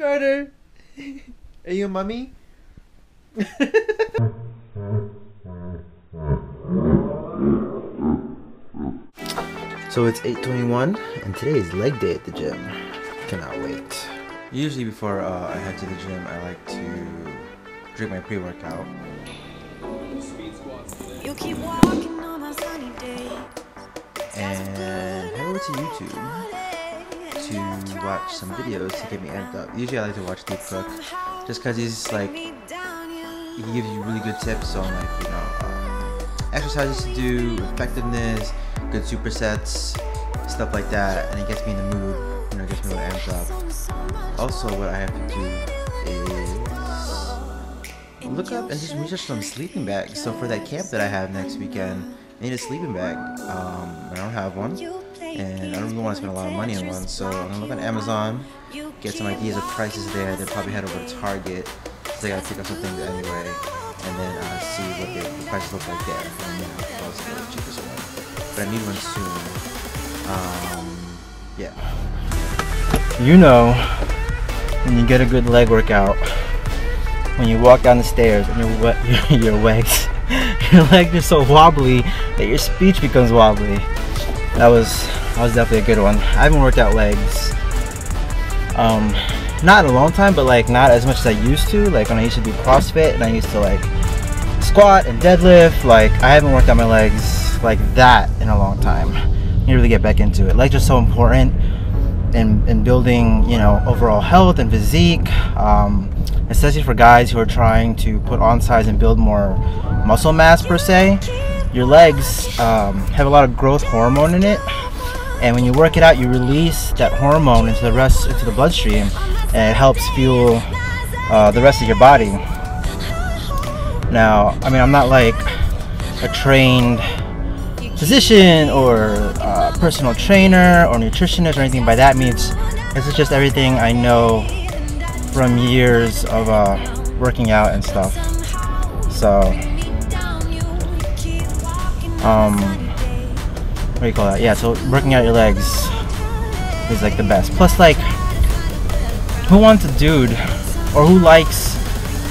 Carter, are you a mummy? So it's 8:21 and today is leg day at the gym. Cannot wait. Usually before I head to the gym, I like to drink my pre-workout. You keep walking on a sunny day. And I go to YouTube to watch some videos to get me amped up. Usually I like to watch Deep Cook just because he's like, he gives you really good tips on like, you know, exercises to do, effectiveness, good supersets, stuff like that, and it gets me in the mood, you know, gets me a little amped up. Also, what I have to do is look up and just research some sleeping bags. So for that camp that I have next weekend, I need a sleeping bag. I don't have one, and I don't really want to spend a lot of money on one, so I'm gonna look on Amazon, get some ideas of prices there, then probably head over to Target, because I gotta pick up some things anyway, and then see what the prices look like there, and then I'll see the cheapest one. But I need one soon. Yeah. You know, when you get a good leg workout, when you walk down the stairs and your legs are so wobbly that your speech becomes wobbly. That was definitely a good one. I haven't worked out legs. Not in a long time, but like not as much as I used to. Like when I used to do CrossFit and I used to like squat and deadlift, like I haven't worked out my legs like that in a long time. I need to really get back into it. Legs are so important in building, you know, overall health and physique, especially for guys who are trying to put on size and build more muscle mass per se. Your legs have a lot of growth hormone in it. And when you work it out, you release that hormone into the bloodstream, and it helps fuel the rest of your body. Now, I mean, I'm not like a trained physician or personal trainer or nutritionist or anything by that means. This is just everything I know from years of working out and stuff. So, what do you call that? Yeah, so working out your legs is like the best. Plus, like, who wants a dude or who likes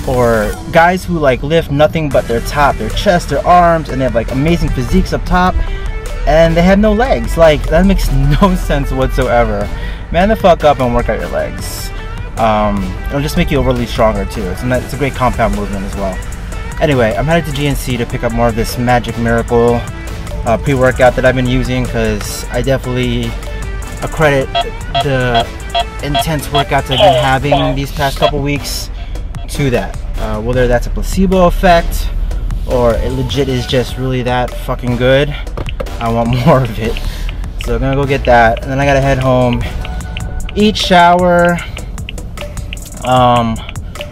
or guys who like lift nothing but their top, their chest, their arms, and they have like amazing physiques up top and they have no legs? Like, that makes no sense whatsoever. Man the fuck up and work out your legs. It'll just make you overly stronger too. It's a great compound movement as well. Anyway, I'm headed to GNC to pick up more of this Magic Miracle pre-workout that I've been using, because I definitely accredit the intense workouts I've been having these past couple weeks to that. Whether that's a placebo effect or it legit is just really that fucking good, I want more of it. So I'm gonna go get that, and then I gotta head home, eat, shower,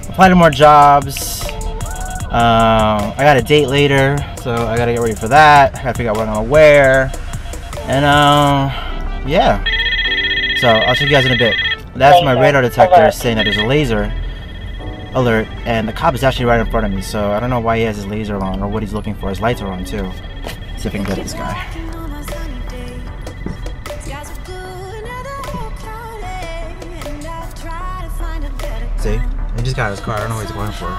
apply to more jobs. I got a date later, so I gotta get ready for that. I gotta figure out what I'm gonna wear, and yeah. So I'll see you guys in a bit. That's my radar detector saying that there's a laser alert, and the cop is actually right in front of me. So I don't know why he has his laser on or what he's looking for. His lights are on too. Let's see if I can get this guy. See, he just got his car. I don't know what he's going for.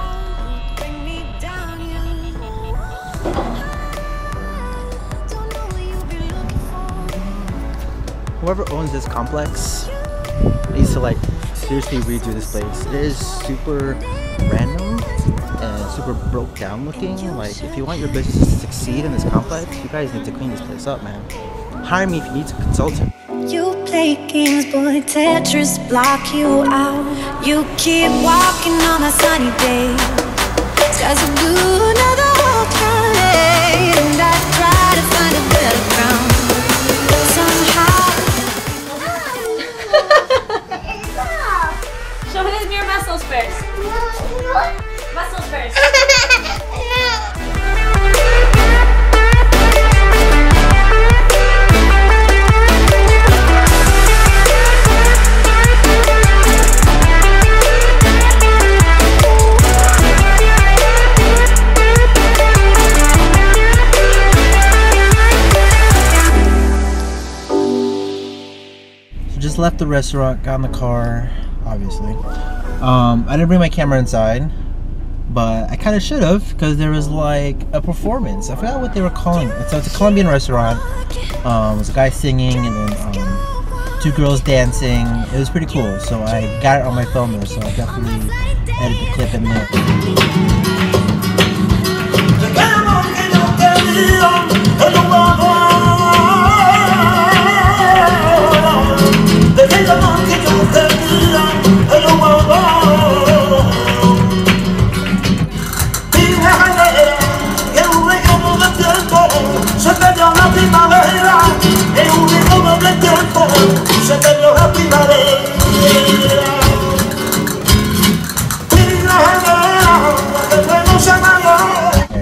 Whoever owns this complex needs to like seriously redo this place. It is super random and super broke down looking. Like, if you want your business to succeed in this complex, you guys need to clean this place up, man. Hire me if you need a consultant. You play games, boy, Tetris block you out. You keep walking on a sunny day. Skies are blue, another whole day, and I try to find a better ground. First. Muscles first. So just left the restaurant, got in the car, obviously. I didn't bring my camera inside, but I kind of should have, because there was like a performance. I forgot what they were calling it. So it's a Colombian restaurant. There's a guy singing and then two girls dancing. It was pretty cool. So I got it on my phone there, so I definitely edited the clip in there.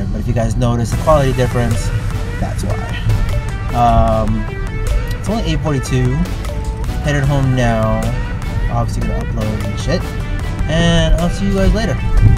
But if you guys notice the quality difference, that's why. It's only 8:42. Headed home now. Obviously gonna upload and shit. And I'll see you guys later.